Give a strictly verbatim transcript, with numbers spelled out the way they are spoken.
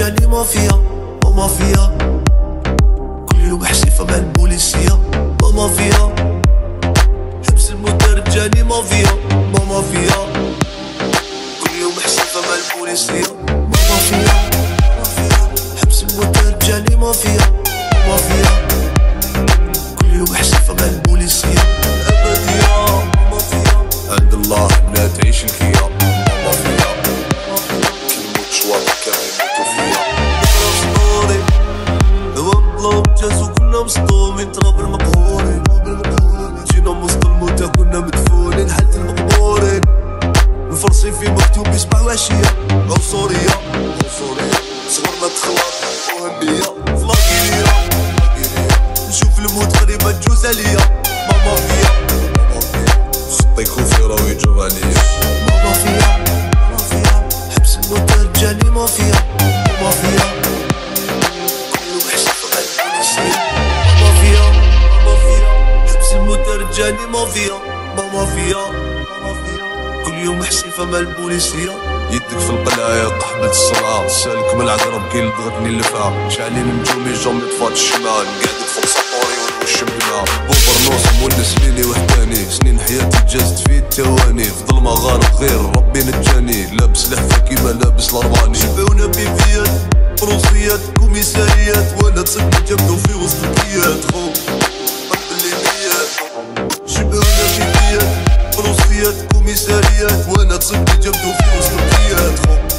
رجالي مافيا ومافيا، كل يوم حسيفة مع البوليسية ومافيا، حبس المدة رجالي مافيا ومافيا، كل يوم حسيفة مع البوليسية ومافيا، حبس المدة رجالي مافيا ومافيا، كل يوم حسيفة مع البوليسية الأبدية ومافيا، عند الله بنات عيش الكيا مصطومي تراب المقهورين، جينا وسط الموتى كنا مدفونين حد المقبورين، الفرصي في مكتوب يسمع واشية عنصرية، صغرنا تخلط وهمية فلاكيرية، نشوف الموت قريبة تجوز عليا ماما فيا، خطي كوفي راهو يجر عليا ماما فيا، حبس الموتى رجالي مافيا مافيا، رجالي مافيا مافيا، كل يوم حسيفة مع البوليسية، يدك في القلعة يا قحبة الصنعة، سالك من العقرب كي لبغتني اللفعة، شعلي نجومي جامي طفات الشمال، قاعدك فوق سطوري ونوش بنا، بوبرنوس مونس ليلي وحداني، سنين حياتي جازت في التواني، في ظلمة غارق غير ربي نجاني، لابس لحفة كيما لابس الأرباني، شبعونا بيبيات، بروسيات، كوميساريات، وانا تصدق جبدو في وسط الكيات خو. كوميساريات وانا تصيبني جبدو في وسط الكيات خو.